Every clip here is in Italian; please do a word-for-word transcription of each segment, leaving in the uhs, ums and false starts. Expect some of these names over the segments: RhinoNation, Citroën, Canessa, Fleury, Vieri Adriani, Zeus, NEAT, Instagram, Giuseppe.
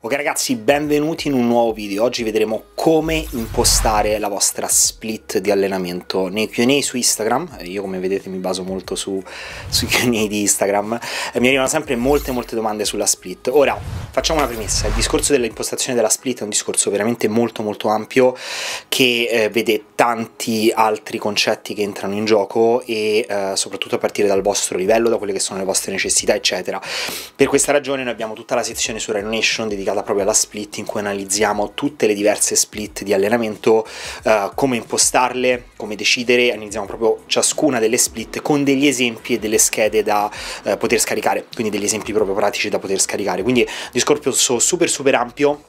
Ok ragazzi, benvenuti in un nuovo video. Oggi vedremo come impostare la vostra split di allenamento nei Q and A su Instagram. Io, come vedete, mi baso molto su, sui Q and A di Instagram. Mi arrivano sempre molte molte domande sulla split. Ora, facciamo una premessa. Il discorso dell'impostazione della split è un discorso veramente molto molto ampio, che eh, vede tanti altri concetti che entrano in gioco e eh, soprattutto a partire dal vostro livello, da quelle che sono le vostre necessità, eccetera. Per questa ragione noi abbiamo tutta la sezione su RhinoNation dedicata proprio alla split, in cui analizziamo tutte le diverse split di allenamento, eh, come impostarle, come decidere, analizziamo proprio ciascuna delle split con degli esempi e delle schede da eh, poter scaricare, quindi degli esempi proprio pratici da poter scaricare. Quindi discorso super super ampio,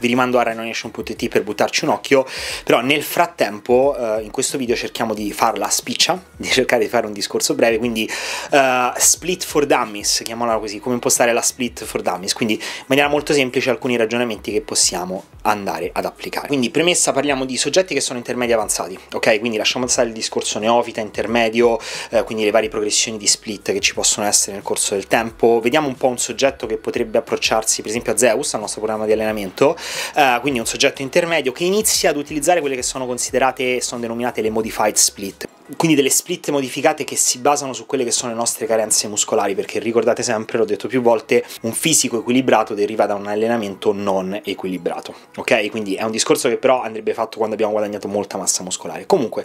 vi rimando a rhinonation punto it per buttarci un occhio. Però nel frattempo eh, in questo video cerchiamo di farla spiccia, di cercare di fare un discorso breve, quindi eh, split for dummies, chiamiamola così, come impostare la split for dummies, quindi in maniera molto semplice alcuni ragionamenti che possiamo andare ad applicare. Quindi premessa, parliamo di soggetti che sono intermedi avanzati, ok? Quindi lasciamo stare il discorso neofita, intermedio, eh, quindi le varie progressioni di split che ci possono essere nel corso del tempo. Vediamo un po' un soggetto che potrebbe approcciarsi per esempio a Zeus, al nostro programma di allenamento. Uh, quindi un soggetto intermedio che inizia ad utilizzare quelle che sono considerate, sono denominate le modified split, quindi delle split modificate che si basano su quelle che sono le nostre carenze muscolari, perché ricordate sempre, l'ho detto più volte, un fisico equilibrato deriva da un allenamento non equilibrato, ok? Quindi è un discorso che però andrebbe fatto quando abbiamo guadagnato molta massa muscolare. Comunque,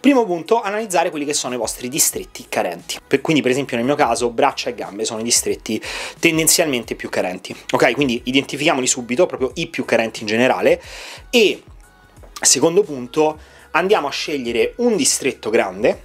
primo punto, analizzare quelli che sono i vostri distretti carenti. Per, quindi per esempio nel mio caso braccia e gambe sono i distretti tendenzialmente più carenti, ok? Quindi identifichiamoli subito, proprio i più carenti in generale. E secondo punto, andiamo a scegliere un distretto grande,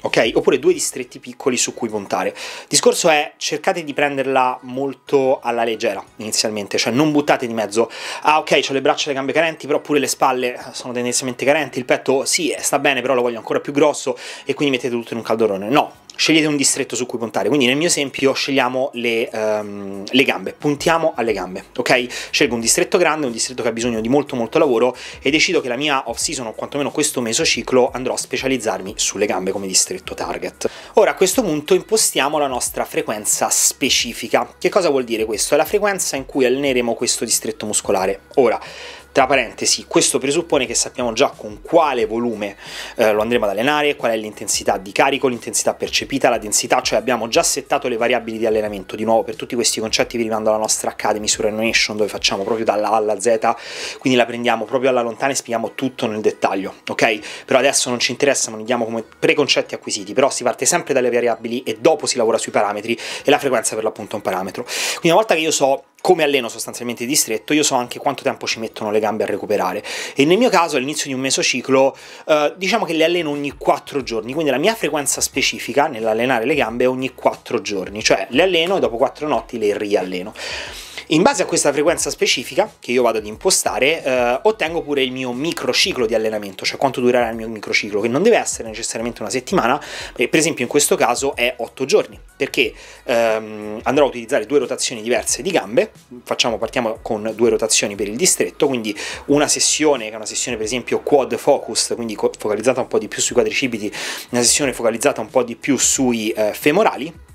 ok? Oppure due distretti piccoli su cui puntare. Il discorso è: cercate di prenderla molto alla leggera inizialmente, cioè non buttate di mezzo, ah ok, ho le braccia e le gambe carenti, però pure le spalle sono tendenzialmente carenti, il petto sì, sta bene, però lo voglio ancora più grosso e quindi mettete tutto in un calderone. No, scegliete un distretto su cui puntare. Quindi nel mio esempio scegliamo le, um, le gambe, puntiamo alle gambe, ok? Scelgo un distretto grande, un distretto che ha bisogno di molto molto lavoro, e decido che la mia off season, o quantomeno questo mesociclo, andrò a specializzarmi sulle gambe come distretto target. Ora a questo punto impostiamo la nostra frequenza specifica. Che cosa vuol dire questo? È la frequenza in cui alleneremo questo distretto muscolare. Ora, tra parentesi, questo presuppone che sappiamo già con quale volume eh, lo andremo ad allenare, qual è l'intensità di carico, l'intensità percepita, la densità, cioè abbiamo già settato le variabili di allenamento. Di nuovo, per tutti questi concetti vi rimando alla nostra Academy su RhinoNation, dove facciamo proprio dalla A alla Z, quindi la prendiamo proprio alla lontana e spieghiamo tutto nel dettaglio, ok? Però adesso non ci interessa, non diamo come preconcetti acquisiti, però si parte sempre dalle variabili e dopo si lavora sui parametri, e la frequenza per l'appunto è un parametro. Quindi una volta che io so come alleno sostanzialmente il distretto, io so anche quanto tempo ci mettono le gambe a recuperare, e nel mio caso all'inizio di un mesociclo eh, diciamo che le alleno ogni quattro giorni, quindi la mia frequenza specifica nell'allenare le gambe è ogni quattro giorni, cioè le alleno e dopo quattro notti le rialleno. In base a questa frequenza specifica che io vado ad impostare eh, ottengo pure il mio microciclo di allenamento, cioè quanto durerà il mio microciclo, che non deve essere necessariamente una settimana, e per esempio in questo caso è otto giorni, perché ehm, andrò a utilizzare due rotazioni diverse di gambe. Facciamo, partiamo con due rotazioni per il distretto, quindi una sessione che è una sessione per esempio quad focus, quindi focalizzata un po' di più sui quadricipiti, una sessione focalizzata un po' di più sui eh, femorali,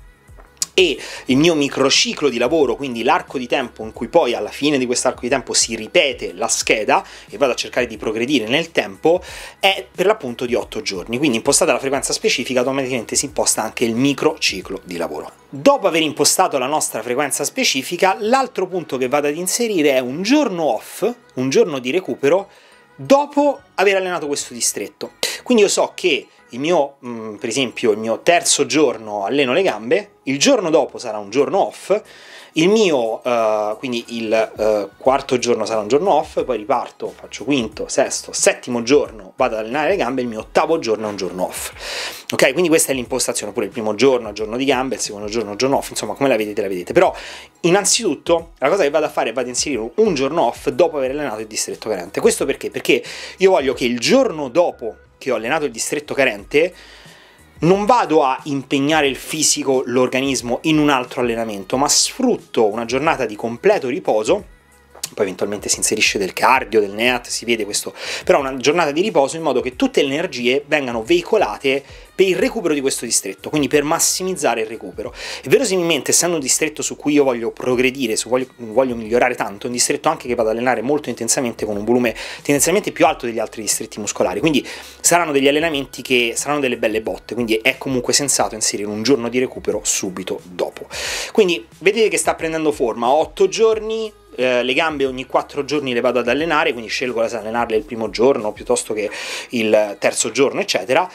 e il mio microciclo di lavoro, quindi l'arco di tempo in cui poi alla fine di quest'arco di tempo si ripete la scheda e vado a cercare di progredire nel tempo, è per l'appunto di otto giorni. Quindi impostata la frequenza specifica, automaticamente si imposta anche il microciclo di lavoro. Dopo aver impostato la nostra frequenza specifica, l'altro punto che vado ad inserire è un giorno off, un giorno di recupero, dopo aver allenato questo distretto. Quindi io so che il mio, per esempio, il mio terzo giorno alleno le gambe, il giorno dopo sarà un giorno off, il mio, uh, quindi il uh, quarto giorno sarà un giorno off, poi riparto, faccio quinto, sesto, settimo giorno, vado ad allenare le gambe, il mio ottavo giorno è un giorno off. Ok, quindi questa è l'impostazione, oppure il primo giorno, giorno di gambe, il secondo giorno, giorno off, insomma come la vedete la vedete. Però innanzitutto la cosa che vado a fare è vado a inserire un giorno off dopo aver allenato il distretto carente. Questo perché? Perché io voglio che il giorno dopo che ho allenato il distretto carente non vado a impegnare il fisico, l'organismo in un altro allenamento, ma sfrutto una giornata di completo riposo poi eventualmente si inserisce del cardio, del NEAT, si vede questo, però una giornata di riposo in modo che tutte le energie vengano veicolate per il recupero di questo distretto, quindi per massimizzare il recupero. E verosimilmente, essendo un distretto su cui io voglio progredire, su cui voglio, voglio migliorare tanto, è un distretto anche che vado ad allenare molto intensamente con un volume tendenzialmente più alto degli altri distretti muscolari, quindi saranno degli allenamenti che saranno delle belle botte, quindi è comunque sensato inserire un giorno di recupero subito dopo. Quindi vedete che sta prendendo forma, otto giorni, eh, le gambe ogni quattro giorni le vado ad allenare, quindi scelgo di allenarle il primo giorno piuttosto che il terzo giorno eccetera,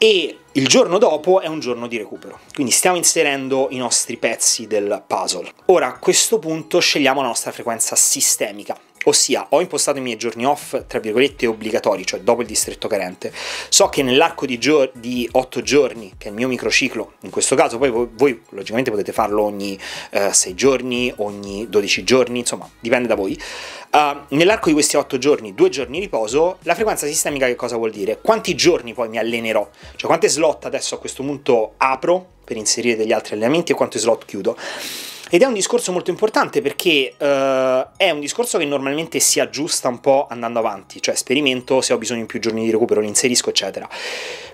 e il giorno dopo è un giorno di recupero, quindi stiamo inserendo i nostri pezzi del puzzle. Ora a questo punto scegliamo la nostra frequenza sistemica, ossia ho impostato i miei giorni off tra virgolette obbligatori, cioè dopo il distretto carente, so che nell'arco di, di otto giorni, che è il mio microciclo, in questo caso poi voi, voi logicamente potete farlo ogni eh, sei giorni, ogni dodici giorni, insomma dipende da voi, uh, nell'arco di questi otto giorni, due giorni di riposo, la frequenza sistemica che cosa vuol dire? Quanti giorni poi mi allenerò, cioè quante slot adesso a questo punto apro per inserire degli altri allenamenti e quanti slot chiudo. Ed è un discorso molto importante perché uh, è un discorso che normalmente si aggiusta un po' andando avanti, cioè sperimento, se ho bisogno di più giorni di recupero li inserisco eccetera,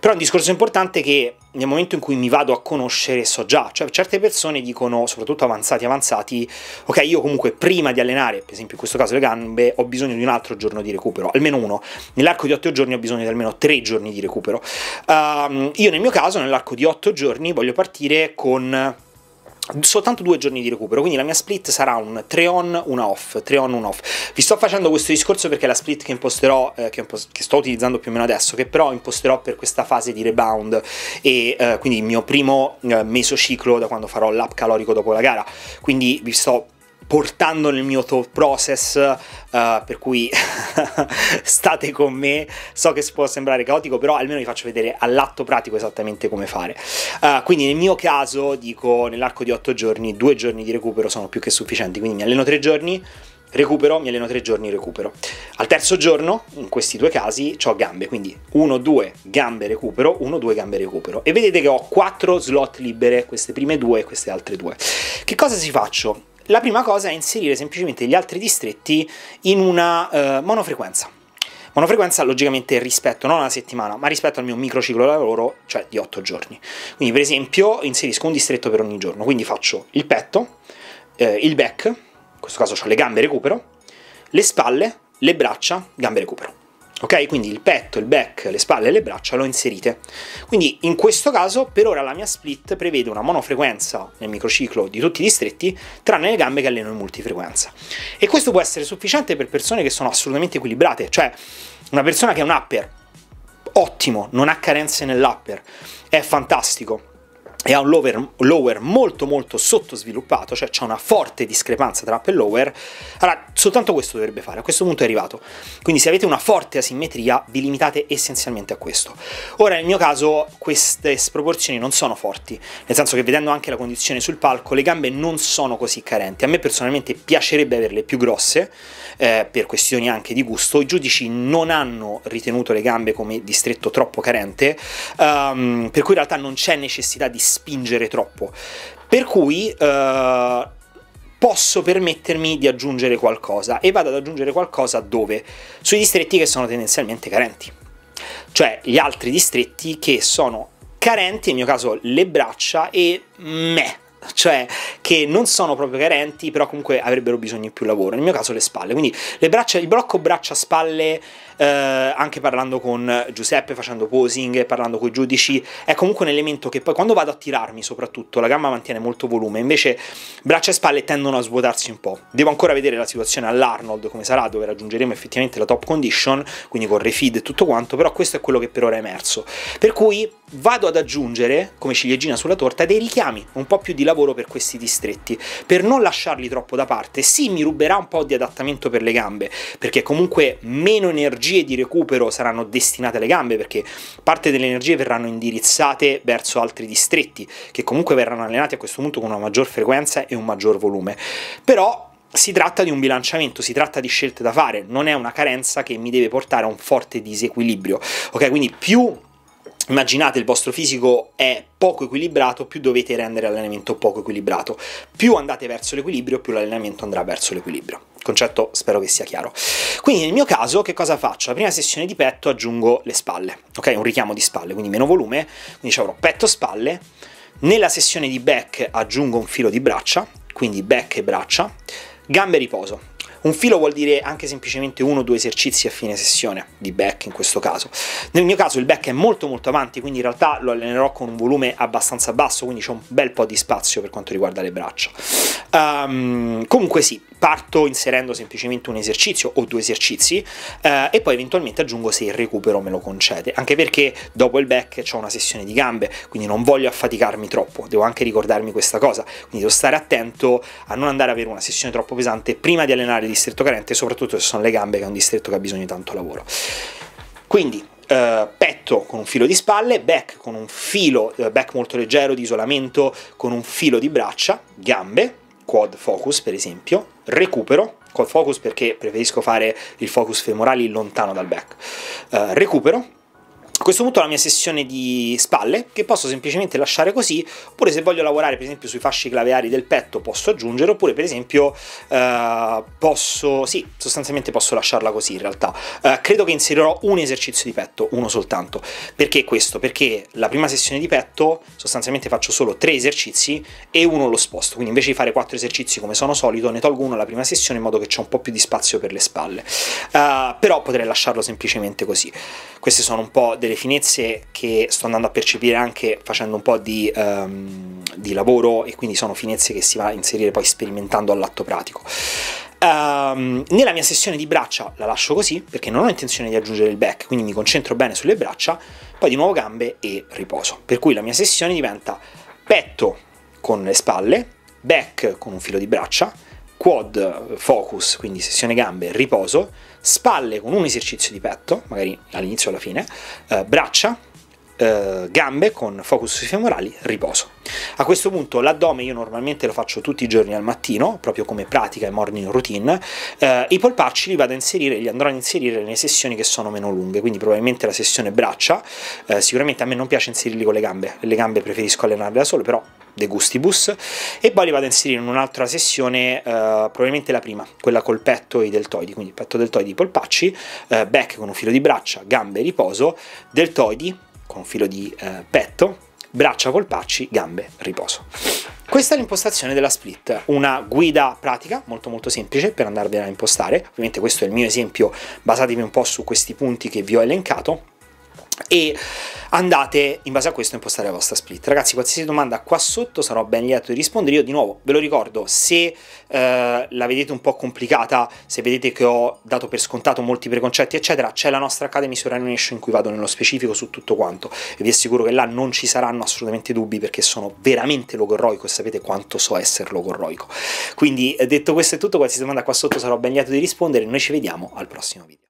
però è un discorso importante che nel momento in cui mi vado a conoscere so già, cioè certe persone dicono, soprattutto avanzati avanzati, ok io comunque prima di allenare, per esempio in questo caso le gambe, ho bisogno di un altro giorno di recupero, almeno uno, nell'arco di otto giorni ho bisogno di almeno tre giorni di recupero, uh, io nel mio caso nell'arco di otto giorni voglio partire con soltanto due giorni di recupero, quindi la mia split sarà un tre on, una off, tre on, una off. Vi sto facendo questo discorso perché è la split che imposterò, eh, che, che sto utilizzando più o meno adesso, che però imposterò per questa fase di rebound e eh, quindi il mio primo eh, mesociclo da quando farò l'up calorico dopo la gara, quindi vi sto portando nel mio thought process, uh, per cui state con me, so che può sembrare caotico, però almeno vi faccio vedere all'atto pratico esattamente come fare. Uh, quindi nel mio caso dico nell'arco di otto giorni, due giorni di recupero sono più che sufficienti, quindi mi alleno tre giorni, recupero, mi alleno tre giorni, recupero. Al terzo giorno, in questi due casi, ho gambe, quindi uno due gambe recupero, uno due gambe recupero. E vedete che ho quattro slot libere, queste prime due e queste altre due. Che cosa si faccio? La prima cosa è inserire semplicemente gli altri distretti in una eh, monofrequenza. Monofrequenza logicamente rispetto non alla settimana, ma rispetto al mio microciclo lavoro, cioè di otto giorni. Quindi per esempio inserisco un distretto per ogni giorno, quindi faccio il petto, eh, il back, in questo caso ho le gambe recupero, le spalle, le braccia, gambe recupero. Ok, quindi il petto, il back, le spalle e le braccia lo inserite. Quindi in questo caso per ora la mia split prevede una monofrequenza nel microciclo di tutti i distretti, tranne le gambe che alleno in multifrequenza. E questo può essere sufficiente per persone che sono assolutamente equilibrate, cioè una persona che è un upper, ottimo, non ha carenze nell'upper, è fantastico. E ha un lower, lower molto molto sottosviluppato, cioè c'è una forte discrepanza tra up e lower, allora soltanto questo dovrebbe fare, a questo punto è arrivato. Quindi se avete una forte asimmetria vi limitate essenzialmente a questo. Ora nel mio caso queste sproporzioni non sono forti, nel senso che vedendo anche la condizione sul palco le gambe non sono così carenti, a me personalmente piacerebbe averle più grosse, eh, per questioni anche di gusto, i giudici non hanno ritenuto le gambe come distretto troppo carente, um, per cui in realtà non c'è necessità di spingere troppo, per cui eh, posso permettermi di aggiungere qualcosa e vado ad aggiungere qualcosa dove? Sui distretti che sono tendenzialmente carenti, cioè gli altri distretti che sono carenti, nel mio caso le braccia e me, cioè che non sono proprio carenti però comunque avrebbero bisogno di più lavoro, nel mio caso le spalle, quindi le braccia, il blocco braccia-spalle, eh, anche parlando con Giuseppe, facendo posing, parlando con i giudici, è comunque un elemento che poi quando vado a tirarmi soprattutto la gamba mantiene molto volume, invece braccia e spalle tendono a svuotarsi un po', devo ancora vedere la situazione all'Arnold come sarà, dove raggiungeremo effettivamente la top condition, quindi con refeed e tutto quanto, però questo è quello che per ora è emerso, per cui vado ad aggiungere come ciliegina sulla torta dei richiami, un po' più di lavoro per questi distretti, per non lasciarli troppo da parte. Sì, mi ruberà un po' di adattamento per le gambe, perché comunque meno energie di recupero saranno destinate alle gambe, perché parte delle energie verranno indirizzate verso altri distretti, che comunque verranno allenati a questo punto con una maggior frequenza e un maggior volume. Però si tratta di un bilanciamento, si tratta di scelte da fare, non è una carenza che mi deve portare a un forte disequilibrio. Ok, quindi più immaginate il vostro fisico è poco equilibrato, più dovete rendere l'allenamento poco equilibrato, più andate verso l'equilibrio, più l'allenamento andrà verso l'equilibrio. concetto spero che sia chiaro. Quindi nel mio caso che cosa faccio? La prima sessione di petto aggiungo le spalle, ok? Un richiamo di spalle, quindi meno volume, quindi ci avrò petto, spalle. Nella sessione di back aggiungo un filo di braccia, quindi back e braccia, gambe riposo. Un filo vuol dire anche semplicemente uno o due esercizi a fine sessione di back in questo caso. Nel mio caso il back è molto molto avanti, quindi in realtà lo allenerò con un volume abbastanza basso, quindi c'è un bel po' di spazio per quanto riguarda le braccia. Um, comunque sì, parto inserendo semplicemente un esercizio o due esercizi eh, e poi eventualmente aggiungo se il recupero me lo concede, anche perché dopo il back c'ho una sessione di gambe, quindi non voglio affaticarmi troppo, devo anche ricordarmi questa cosa, quindi devo stare attento a non andare a avere una sessione troppo pesante prima di allenare il distretto carente, soprattutto se sono le gambe, che è un distretto che ha bisogno di tanto lavoro. Quindi Uh, petto con un filo di spalle, back con un filo, uh, back molto leggero di isolamento con un filo di braccia, gambe, quad focus per esempio, recupero, quad focus perché preferisco fare il focus femorali lontano dal back, uh, recupero. A questo punto la mia sessione di spalle, che posso semplicemente lasciare così, oppure se voglio lavorare per esempio sui fasci claveari del petto posso aggiungere, oppure per esempio eh, posso, sì, sostanzialmente posso lasciarla così in realtà. Eh, credo che inserirò un esercizio di petto, uno soltanto. Perché questo? Perché la prima sessione di petto sostanzialmente faccio solo tre esercizi e uno lo sposto, quindi invece di fare quattro esercizi come sono solito ne tolgo uno alla prima sessione in modo che c'è un po' più di spazio per le spalle. Eh, però potrei lasciarlo semplicemente così. Queste sono un po' delle finezze che sto andando a percepire anche facendo un po' di, um, di lavoro, e quindi sono finezze che si va a inserire poi sperimentando all'atto pratico. Um, nella mia sessione di braccia la lascio così perché non ho intenzione di aggiungere il back, quindi mi concentro bene sulle braccia, poi di nuovo gambe e riposo, per cui la mia sessione diventa petto con le spalle, back con un filo di braccia, quad focus, quindi sessione gambe, riposo, spalle con un esercizio di petto, magari all'inizio o alla fine, eh, braccia, eh, gambe con focus sui femorali, riposo. A questo punto l'addome io normalmente lo faccio tutti i giorni al mattino, proprio come pratica e morning routine, eh, i polpacci li vado a inserire, li andrò a inserire nelle sessioni che sono meno lunghe, quindi probabilmente la sessione braccia, eh, sicuramente a me non piace inserirli con le gambe, le gambe preferisco allenarle da sole, però de gustibus, e poi li vado a inserire in un'altra sessione, eh, probabilmente la prima, quella col petto e i deltoidi, quindi petto, deltoidi, polpacci, eh, back con un filo di braccia, gambe, riposo, deltoidi con un filo di eh, petto, braccia, polpacci, gambe, riposo. Questa è l'impostazione della split, una guida pratica molto molto semplice per andarvela a impostare. Ovviamente questo è il mio esempio, basatevi un po' su questi punti che vi ho elencato e andate in base a questo a impostare la vostra split. Ragazzi, qualsiasi domanda qua sotto sarò ben lieto di rispondere. Io di nuovo ve lo ricordo, se eh, la vedete un po' complicata, se vedete che ho dato per scontato molti preconcetti eccetera, c'è la nostra Academy su RhinoNation in cui vado nello specifico su tutto quanto e vi assicuro che là non ci saranno assolutamente dubbi, perché sono veramente logorroico e sapete quanto so essere logorroico. Quindi detto questo è tutto, qualsiasi domanda qua sotto sarò ben lieto di rispondere. Noi ci vediamo al prossimo video.